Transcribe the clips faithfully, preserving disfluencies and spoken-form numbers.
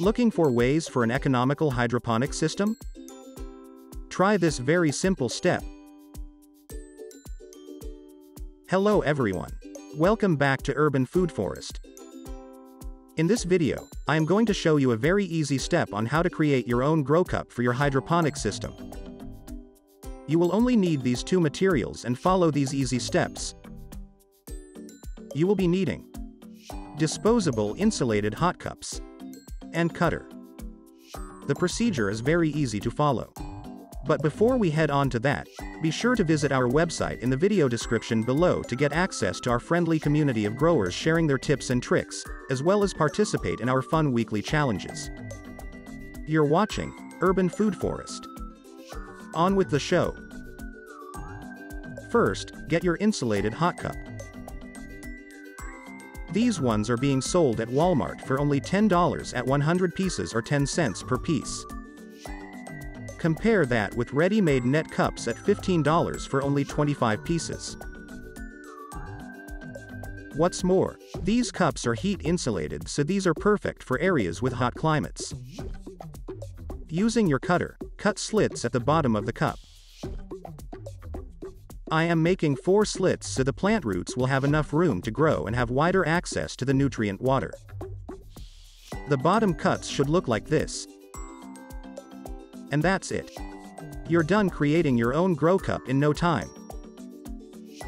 Looking for ways for an economical hydroponic system? Try this very simple step. Hello everyone. Welcome back to Urban Food Forest. In this video, I am going to show you a very easy step on how to create your own grow cup for your hydroponic system. You will only need these two materials and follow these easy steps. You will be needing disposable insulated hot cups and cutter. The procedure is very easy to follow. But before we head on to that, be sure to visit our website in the video description below to get access to our friendly community of growers sharing their tips and tricks, as well as participate in our fun weekly challenges. You're watching Urban Food Forest. On with the show. First, get your insulated hot cup. These ones are being sold at Walmart for only ten dollars at one hundred pieces or ten cents per piece. Compare that with ready-made net cups at fifteen dollars for only twenty-five pieces. What's more, these cups are heat insulated, so these are perfect for areas with hot climates. Using your cutter, cut slits at the bottom of the cup. I am making four slits so the plant roots will have enough room to grow and have wider access to the nutrient water. The bottom cuts should look like this. And that's it. You're done creating your own grow cup in no time.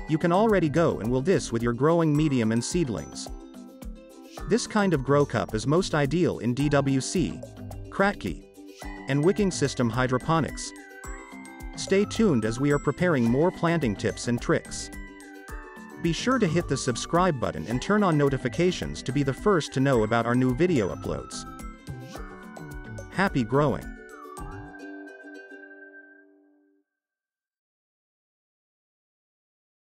You can already go and will this with your growing medium and seedlings. This kind of grow cup is most ideal in D W C, Kratky, and wicking system hydroponics. Stay tuned as we are preparing more planting tips and tricks. Be sure to hit the subscribe button and turn on notifications to be the first to know about our new video uploads. Happy growing!